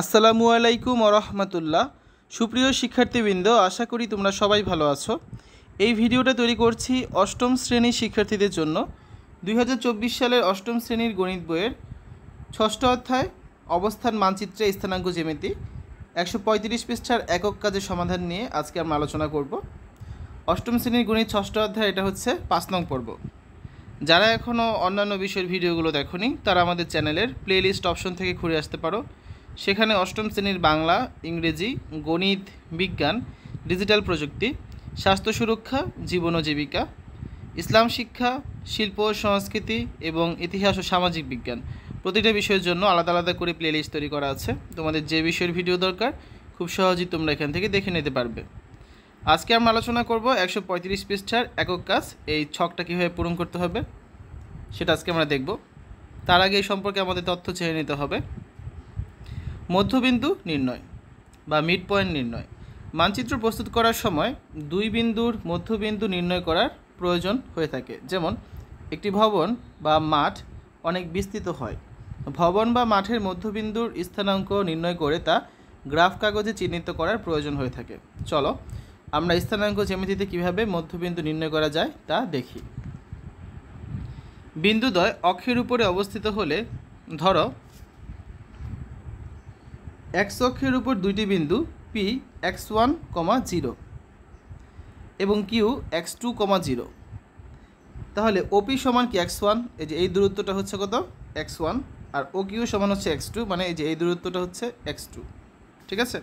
আসসালামু আলাইকুম ওয়া রাহমাতুল্লাহ। সুপ্রিয় শিক্ষার্থীবৃন্দ, আশা করি তোমরা সবাই ভালো আছো। এই ভিডিওটা তৈরি করছি অষ্টম শ্রেণীর শিক্ষার্থীদের জন্য। 2024 সালের অষ্টম শ্রেণীর গণিত বইয়ের ষষ্ঠ অধ্যায় অবস্থান মানচিত্রে স্থানাঙ্ক জ্যামিতি 135 পৃষ্ঠার একক কাজের সমাধান নিয়ে আজকে আমরা আলোচনা করব। অষ্টম শ্রেণীর গণিত ষষ্ঠ অধ্যায়, এটা হচ্ছে 5 নং পর্ব। যারা এখনও অন্যান্য বিষয়ের ভিডিওগুলো দেখোনি তারা আমাদের চ্যানেলের প্লেলিস্ট অপশন থেকে ঘুরে আসতে পারো। সেখানে অষ্টম শ্রেণীর বাংলা, ইংরেজি, গণিত, বিজ্ঞান, ডিজিটাল প্রযুক্তি, স্বাস্থ্য সুরক্ষা, জীবন ও জীবিকা, ইসলাম শিক্ষা, শিল্প ও সংস্কৃতি এবং ইতিহাস ও সামাজিক বিজ্ঞান প্রতিটা বিষয়ের জন্য আলাদা আলাদা করে প্লেলিস্ট তৈরি করা আছে। তোমাদের যে বিষয়ের ভিডিও দরকার খুব সহজেই তোমরা এখান থেকে দেখে নিতে পারবে। আজকে আমরা আলোচনা করব 135 পৃষ্ঠার একক কাজ, এই ছকটা কীভাবে পূরণ করতে হবে সেটা আজকে আমরা দেখব। তার আগে এই সম্পর্কে আমাদের তথ্য চেয়ে নিতে হবে। মধ্যবিন্দু নির্ণয় বা মিড পয়েন্ট নির্ণয়, মানচিত্র প্রস্তুত করার সময় দুই বিন্দুর মধ্যবিন্দু নির্ণয় করার প্রয়োজন হয়ে থাকে। যেমন একটি ভবন বা মাঠ অনেক বিস্তৃত হয়। ভবন বা মাঠের মধ্যবিন্দুর স্থানাঙ্ক নির্ণয় করে তা গ্রাফ কাগজে চিহ্নিত করার প্রয়োজন হয়ে থাকে। চলো আমরা স্থানাঙ্ক জ্যামিতিতে কীভাবে মধ্যবিন্দু নির্ণয় করা যায় তা দেখি। বিন্দুদ্বয় অক্ষের উপরে অবস্থিত হলে, ধরো এক্স অক্ষের উপর দুইটি বিন্দু পি x1,0 এবং কিউ x2,0, তাহলে ওপি সমান কি x1, এই যে এই দূরত্বটা হচ্ছে কত x1, আর ও কিউ সমান হচ্ছে x2, মানে এই যে এই দূরত্বটা হচ্ছে x2। ঠিক আছে,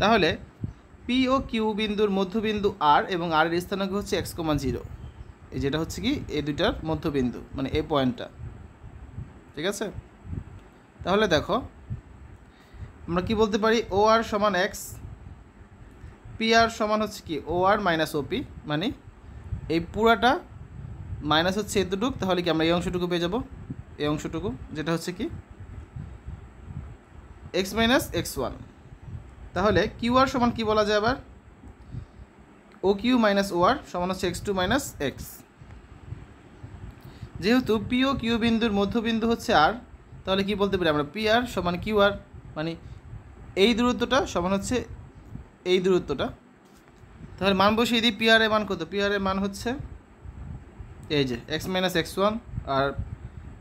তাহলে পি ও কিউ বিন্দুর মধ্যবিন্দু r এবং r এর স্থানাঙ্ক হচ্ছে x,0, এই যেটা হচ্ছে কি এই দুইটার মধ্যবিন্দু, মানে এই পয়েন্টটা। ঠিক আছে, তাহলে দেখো আমরা কি বলতে পারি, ও আর সমান x, পি আর সমান হচ্ছে কি ও আর মাইনাস ওপি, মানে এই পুরাটা মাইনাস হচ্ছে এতটুকু, তাহলে কি আমরা এই অংশটুকু পেয়ে যাব, এই অংশটুকু যেটা হচ্ছে কি x - x1। তাহলে কিউ আর সমান কি বলা যায় আবার, ও কিউ মাইনাস ও আর সমান হচ্ছে x2 - x। যেহেতু পি ও কিউ বিন্দুর মধ্যবিন্দু হচ্ছে আর, তাহলে কি বলতে পারি আমরা পি আর সমান কিউ আর, মানে এই দূরত্বটা সমান হচ্ছে এই দূরত্বটা। তাহলে মান বসিয়ে দিই, পি আর এর মান কত, পি আর এর মান হচ্ছে এই যে x - x1, আর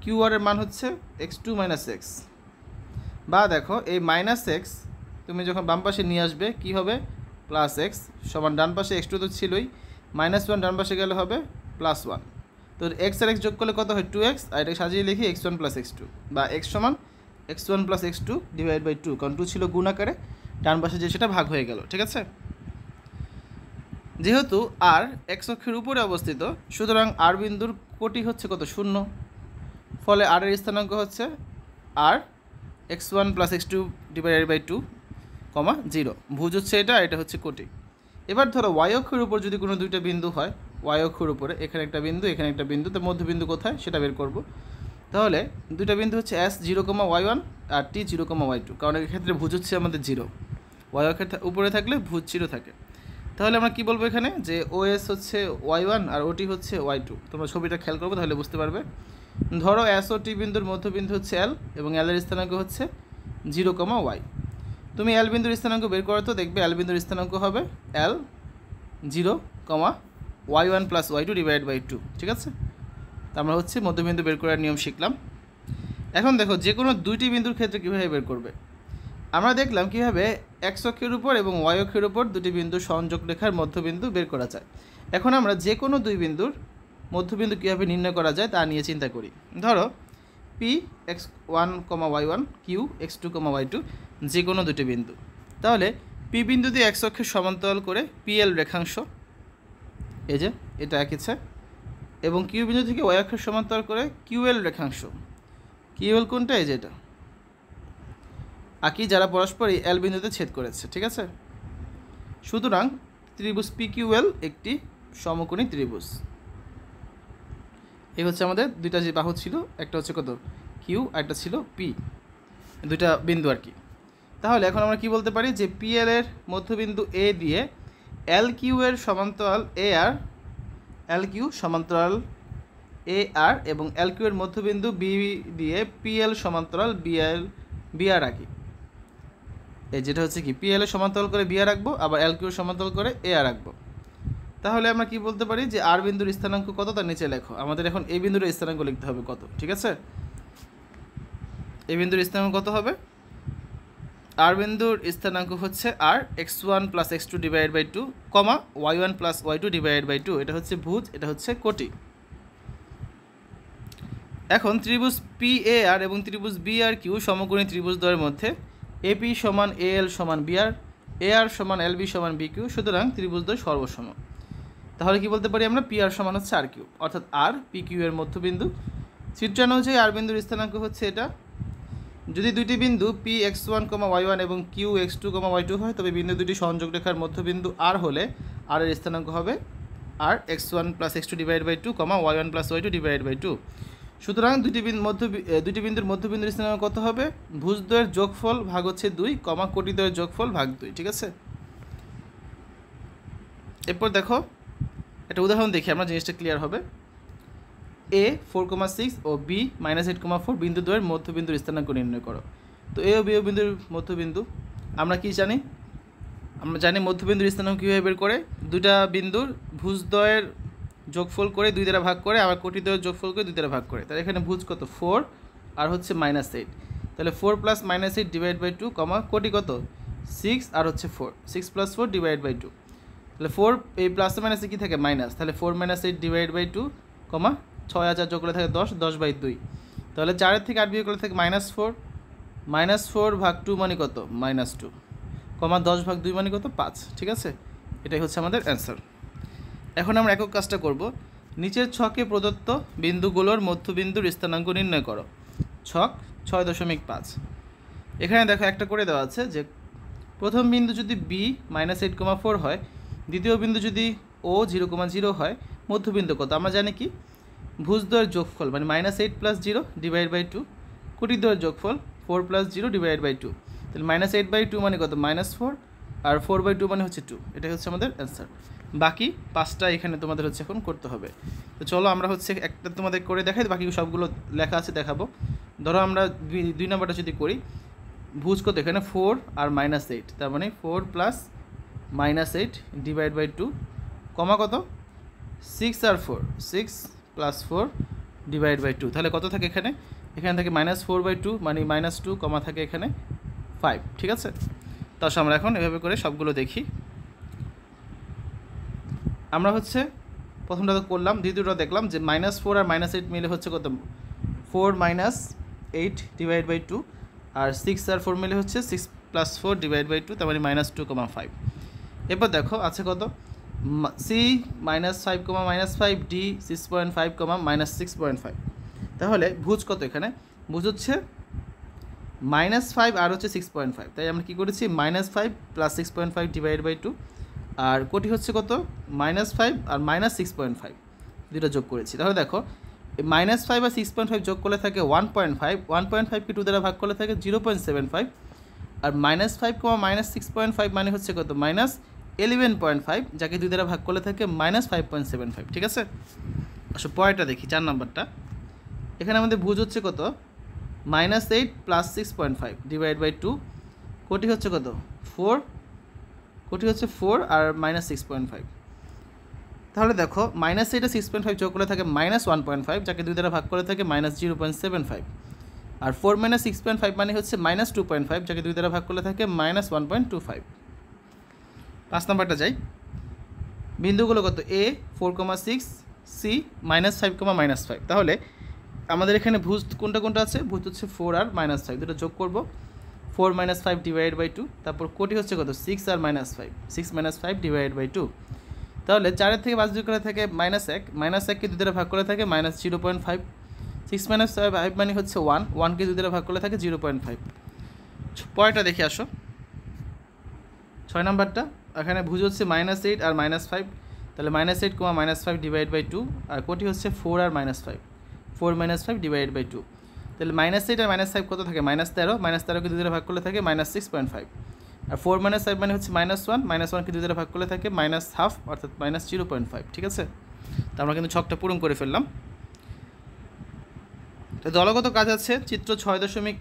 কিউ আর এর মান হচ্ছে x2 - x। বা দেখো এই -x তুমি যখন বাম পাশে নিয়ে আসবে কি হবে +x সমান, ডান পাশে x2 তো ছিলই, -1 ডান পাশে গেলে হবে +1। তো x আর x যোগ করলে কত হয় 2x, আর এটা সাজিয়ে লিখি x1 + x2, বা x সমান x1 + x2 / 2, কারণ 2 ছিল গুণ আকারে, ডান পাশে যে সেটা ভাগ হয়ে গেল। ঠিক আছে, যেহেতু আর x অক্ষের উপরে অবস্থিত, সুতরাং r বিন্দুর কোটি হচ্ছে কত 0, ফলে r এর স্থানাঙ্ক হচ্ছে r x1 + x2 / 2,0। ভুজ হচ্ছে এটা, এটা হচ্ছে কোটি। এবার ধরো y অক্ষের উপর যদি কোনো দুইটা বিন্দু হয়, y অক্ষের উপরে এখানে একটা বিন্দু, এখানে একটা বিন্দু, তো মধ্যবিন্দু কোথায় সেটা বের করব। তাহলে দুইটা বিন্দু হচ্ছে S0,y1 আর T0,y2, কারণ এক্ষেত্রে ভুজ হচ্ছে আমাদের 0, y অক্ষের উপরে থাকলে ভুজ 0 থাকে। তাহলে আমরা কি বলবো এখানে, যে OS হচ্ছে y1 আর OT হচ্ছে y2। তোমরা ছবিটা খেয়াল করবো তাহলে বুঝতে পারবে। ধরো S ও T বিন্দুর মধ্যবিন্দু হচ্ছে L এবং L এর স্থানাঙ্ক হচ্ছে 0,y। তুমি L বিন্দুর স্থানাঙ্ক বের করো, তো দেখবে L বিন্দুর স্থানাঙ্ক হবে L0,y1 + y2 / 2। ঠিক আছে, আমরা হচ্ছে মধ্যবিন্দু বের করার নিয়ম শিখলাম। এখন দেখো যে কোনো দুইটি বিন্দুর ক্ষেত্রে কীভাবে বের করবে। আমরা দেখলাম কীভাবে x অক্ষের উপর এবং y অক্ষের উপর দুটি বিন্দু সংযোগ রেখার মধ্যবিন্দু বের করা যায়। এখন আমরা যে কোনো দুই বিন্দুর মধ্যবিন্দু কীভাবে নির্ণয় করা যায় তা নিয়ে চিন্তা করি। ধরো p x1,y1, q x2,y2, যে কোনো দুটি বিন্দু। তাহলে p বিন্দুতে x অক্ষের সমান্তরাল করে pl রেখাংশ, এই যে এটা এঁকেছে, এবং কিউ বিন্দু থেকে y অক্ষের সমান্তরাল করে কিউএল রেখাংশ। কিউএল কোনটা, এই যেটা আঁকি, যারা পরস্পরই এল বিন্দুতে ছেদ করেছে। ঠিক আছে, সুতরাং ত্রিভুজ PQL একটি সমকোণী ত্রিভুজ। এই হচ্ছে আমাদের দুইটা যে বাহু ছিল, একটা হচ্ছে কত কিউ, একটা ছিল পি, দুইটা বিন্দু আর কি। তাহলে এখন আমরা কি বলতে পারি, যে PL এর মধ্যবিন্দু A দিয়ে LQ এর সমান্তরাল AR, LQ সমান্তরাল AR এবং LQ এর মধ্যবিন্দু B দিয়ে PL সমান্তরাল BR আঁকি। जेटा हे कि पी एल समान्तराल करे बी आर राखबो आबार एल किउ समान्तराल करे ए आर राखबो। ताहले आमरा कि बोलते पारी जे आर बिंदुर स्थानांक कत तार नीचे लेखो। आमादेर एखन ए बिंदुर स्थानांक लिखते होबे कत, ठीक आछे? ए बिंदुर स्थानांक कत होबे? आर बिंदुर स्थानांक होच्छे are x1 plus x2 divided by 2 कमा y1 plus y2 divided by 2। एटा होच्छे भुज, एटा होच्छे कोटि। एखन त्रिभुज पी ए आर एबं त्रिभुज बी आर किउ समकोणी त्रिभुजद्वয়ের মধ্যে एपी समान ए एल समान बी आर, ए आर समान एल बी समान बी किऊ। सूतरां त्रिभुजद्वয় सर्वसम। ताहले कि बोलते पारी आमरा पी आर समान होच्छे आर किऊ, अर्थात आर पी किऊ एर मध्यबिंदु। चित्रानुयायी आर बिंदुर स्थानांक होच्छे एटा। यदि दुइटी बिंदु पी x1 y1 एबं किऊ x2 y2 हय तबे बिंदु दुइटी संयोग रेखार मध्यबिंदु आर हले आर एर स्थानांक होबे are x1 + x2 / 2 y1 + y2 / 2। सूतरां दुइटी बिंदुर मध्यबिंदुर स्थानांक कत होबे? भुजद्वয়ের যোগফল भाग होच्छे 2 कमा कोटिद्वয়ের যোগফল भाग 2, ठीक आछे? एरपर देखो एटा उदाहरण देखि आमरा जिनिसटा क्लियर होबे। ए 4,6 और बी -8,4 बिंदुद्वয়ের मध्यबिंदुर स्थानांक निर्णय करो। तो ए और बी बिंदुर मध्यबिंदु आमरा कि जानि? आमरा जानि मध्यबिंदुर स्थानांक किভাবে বের করে। दुइटा बिंदुर भुजद्वয়ের যোগফল করে 2 দ্বারা ভাগ করে আবার কোটিদ্বয়ের যোগফল করে 2 দ্বারা ভাগ করে। তাহলে এখানে ভুজ কত? 4 আর হচ্ছে -8। তাহলে 4 + -8 / 2 কমা কোটি কত? 6 আর হচ্ছে 4। 6 + 4 / 2। তাহলে 4 এই প্লাস আর মাইনাসে কি থাকে? মাইনাস। তাহলে 4 -8 / 2 কমা 6 আর 4 যোগ করলে থাকে 10, 10 / 2। তাহলে 4 এর থেকে 8 বিয়োগ করলে থাকে -4। -4 ভাগ 2 মানে কত? -2 কমা 10 ভাগ 2 মানে কত? 5, ঠিক আছে? এটাই হচ্ছে আমাদের आंसर। এখন আমরা একক কাজটা করব। নিচের ছকে প্রদত্ত বিন্দুগুলোর মধ্যবিন্দুর স্থানাঙ্ক নির্ণয় করো। ছক 6.5। এখানে দেখো একটা করে দেওয়া আছে যে প্রথম বিন্দু যদি b -8,4 হয়, দ্বিতীয় বিন্দু যদি o 0,0 হয়, মধ্যবিন্দু কত? আমরা জানি কি ভুজদ্বয়ের যোগফল মানে -8 + 0 / 2, কোটিদ্বয়ের যোগফল 4 + 0 / 2। তাহলে -8 / 2 মানে কত? -4 আর 4 / 2 মানে হচ্ছে 2। এটাই হচ্ছে আমাদের आंसर। বাকি 5টা এখানে তোমাদের হচ্ছে এখন করতে হবে। তো চলো আমরা হচ্ছে একটা তোমাদের করে দেখাই, বাকি সবগুলো লেখা আছে দেখাবো। ধরো আমরা দুই নাম্বারটা যদি করি, ভুজ কত? এখানে 4 আর -8, তার মানে 4 প্লাস -8 ডিভাইড বাই 2 কমা কত? 6 আর 4, 6 প্লাস 4 ডিভাইড বাই 2। তাহলে কত থাকে এখানে? এখানে থাকে -4 বাই 2 মানে -2 কমা থাকে এখানে 5, ঠিক আছে? তাহলে আমরা এখন এভাবে করে সবগুলো দেখি। আমরা হচ্ছে প্রথমটা তো করলাম, দ্বিতীয়টা দেখলাম যে -4 আর -8 মিলে হচ্ছে কত? 4 -8 ডিভাইড বাই 2 আর 6 আর 4 মিলে হচ্ছে 6 প্লাস 4 ডিভাইড বাই 2, তার মানে -2,5। এরপর দেখো আছে কত? c -5, -5 d 6.5, -6.5। তাহলে ভুজ কত? এখানে ভুজ হচ্ছে -5 আর হচ্ছে 6.5, তাই আমরা কি করেছি? -5 প্লাস 6.5 ডিভাইড বাই 2 আর কোটি হচ্ছে কত? -5 আর -6.5 দুটো যোগ করেছি। তাহলে দেখো -5 আর 6.5 যোগ করলে থাকে 1.5, 1.5কে 2 দ্বারা ভাগ করলে থাকে 0.75 আর -5 -6.5 মানে হচ্ছে কত? -11.5, যাকে 2 দ্বারা ভাগ করলে থাকে -5.75, ঠিক আছে? আচ্ছা পরেরটা দেখি 4 নাম্বারটা। এখানে আমাদের ভুজ হচ্ছে কত? -8 প্লাস 6.5 ডিভাইড বাই 2, কোটি হচ্ছে কত? 4, কোটি হচ্ছে 4 আর -6.5। তাহলে দেখো -8 আর 6.5 যোগ করলে থাকে -1.5, যাকে 2 দ্বারা ভাগ করলে থাকে -0.75 আর 4 -6.5 মানে হচ্ছে -2.5, যাকে 2 দ্বারা ভাগ করলে থাকে -1.25। 5 নাম্বারটা যাই। বিন্দুগুলো কত? a 4,6, c -5, -5। তাহলে আমাদের এখানে ভুজ কোনটা কোনটা আছে? ভুজ হচ্ছে 4 আর -5, দুটো যোগ করব 4 -5 ডিভাইড বাই 2, তারপর কোটি হচ্ছে কত? 6 আর -5, 6 -5 ডিভাইড বাই 2। তাহলে 4 এর থেকে 5 যোগ করলে থাকে -1, -1 কে 2 দ্বারা ভাগ করলে থাকে -0.5, 6 -5 মানে হচ্ছে 1, 1 কে 2 দ্বারা ভাগ করলে থাকে 0.5। পরেরটা দেখি আসো 6 নাম্বারটা। এখানে ভুজ হচ্ছে -8 আর -5, তাহলে -8 -5 ডিভাইড বাই 2 আর কোটি হচ্ছে 4 আর -5, 4 -5 ডিভাইড বাই 2। তাহলে -8 আর -5 কত থাকে? -13, -13 কে 2 দ্বারা ভাগ করলে থাকে -6.5 আর 4 -5 মানে হচ্ছে -1, -1 কে 2 দ্বারা ভাগ করলে থাকে -half অর্থাৎ -0.5, ঠিক আছে? তো আমরা কিন্তু ছকটা পূরণ করে ফেললাম। তো দলগত কাজ আছে। চিত্র 6.12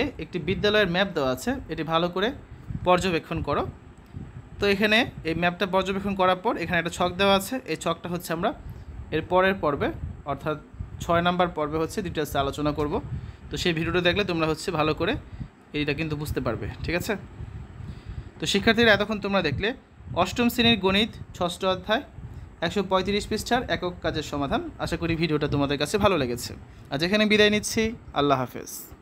এ একটি বিদ্যালয়ের ম্যাপ দেওয়া আছে, এটি ভালো করে পর্যবেক্ষণ করো। তো এখানে এই ম্যাপটা পর্যবেক্ষণ করার পর এখানে একটা ছক দেওয়া আছে, এই ছকটা হচ্ছে আমরা এর পরের পর্বে অর্থাৎ ৬ নম্বর পর্বে হচ্ছে ডিটেলসে আলোচনা করব। তো সেই ভিডিওটা দেখলে তোমরা হচ্ছে ভালো করে এইটা কিন্তু বুঝতে পারবে, ঠিক আছে। তো শিক্ষার্থীরা এতক্ষণ তোমরা দেখলে অষ্টম শ্রেণীর গণিত ৬ষ্ঠ অধ্যায় ১৩৫ পৃষ্ঠার একক কাজের সমাধান। আশা করি ভিডিওটা তোমাদের কাছে ভালো লেগেছে। আজ এখানে বিদায় নিচ্ছি, আল্লাহ হাফেজ।